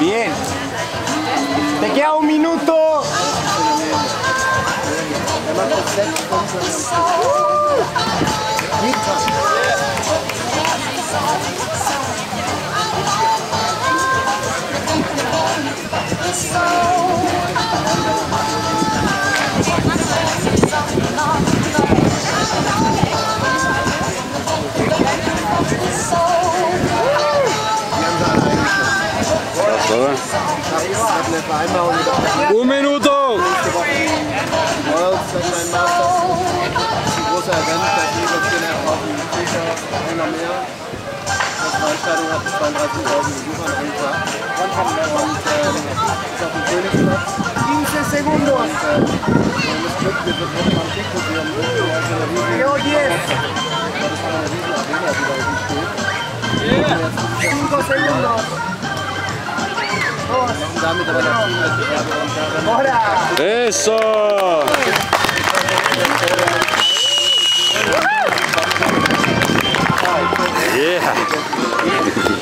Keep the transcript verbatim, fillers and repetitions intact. Bien, te queda un minuto. Un minuto. quince segundos. cinco segundos. ¡Eso! Yeah.